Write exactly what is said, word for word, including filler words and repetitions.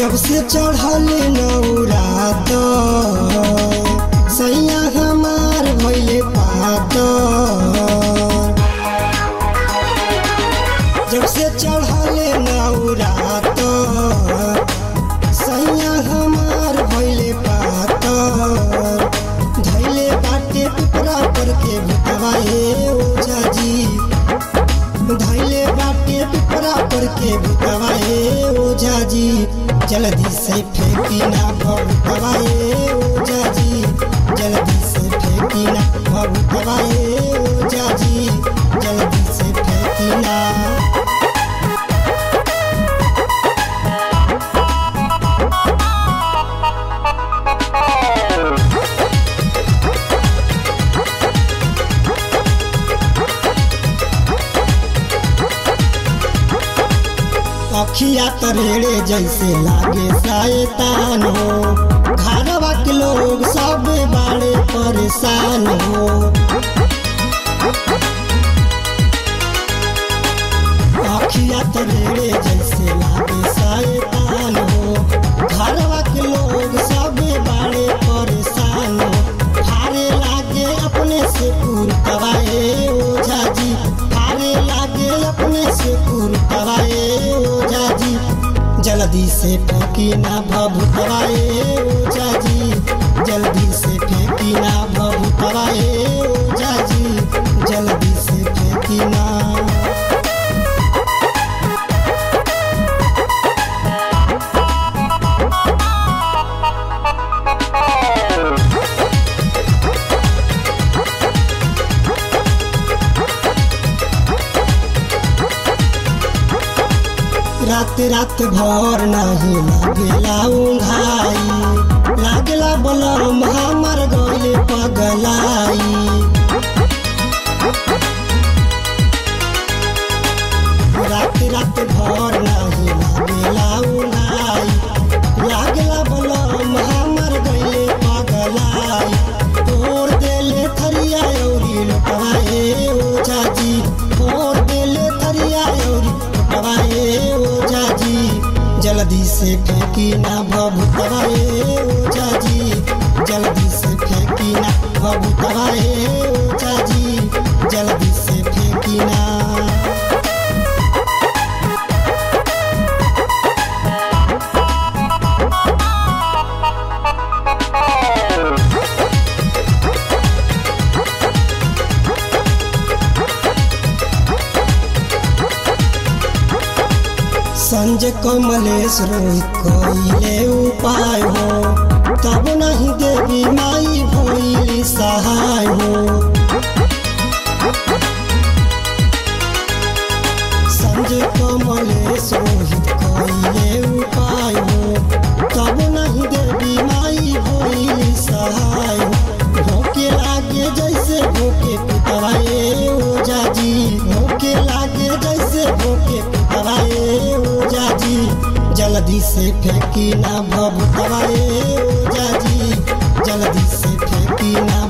जब से चढ़ल नौरात सैया हमार भइले पातर, जब से चढ़ल नौरात सैया हमार भइले पातर। धइले बाटे पिपरा पर के भुतवा हे ओझा जी, धइले बाटे पिपरा पर के भुतवा हे ओझा जी। जल्दी से फेंकी ना भभुतवा हे ओझा जी, जल्दी से फेंकी ना भभुतवा हे ओझा जी, जल्दी से फेंकी ना। अखिया तरेड़े जैसे लागे शैतान हो, घरवा के लोग सब बड़े परेशान हो। अखिया तरेड़े जैसे लागे शैतान हो, घरवा के लोग सब बड़े परेशान हो। हारे लागे अपने से पुरतवा हे ओझा जी, हारे लागे अपने से पुरतवा हे ओझा जी। जल्दी से फेंकी ना भभुतवा हे ओझा जी, जल्दी से फेंकी ना भभुतवा हे ओझा जी, जल्दी से फेंकी ना। रात रात भर नहीं लागेला उंघाई, लागेला बलम हमार गइले पगलाई। रात रात भर नहीं लागेला उंघाई, लागेला बलम हमार गइले पगलाई। तोड़ देले थरिया औरी लुटवा हे ओझा जी, तोड़ देले थरिया औरी लुटवा हे ओझा जी। जल्दी से फेंकी ना भभुतवा हे ओझा जी, जल्दी से फेंकी ना भभुतवा हे ओझा जी, जल्दी से फेंकी ना। संजय कमलेश रोहित कइले उपाय हो, तब नहीं देवी माई भइली सहाय हो। संजय कमलेश रोहित कइले उपाय हो, तब नहीं देवी माई भइली सहाय हो। भूखे लागे जैसे भूखे पुतवा हे ओझा जी, भूखे लागे जैसे भूखे पुतवा हे ओझा जी। जल्दी से फेंकी ना भभुतवा हे ओझा जी, जल्दी से फेंकी ना।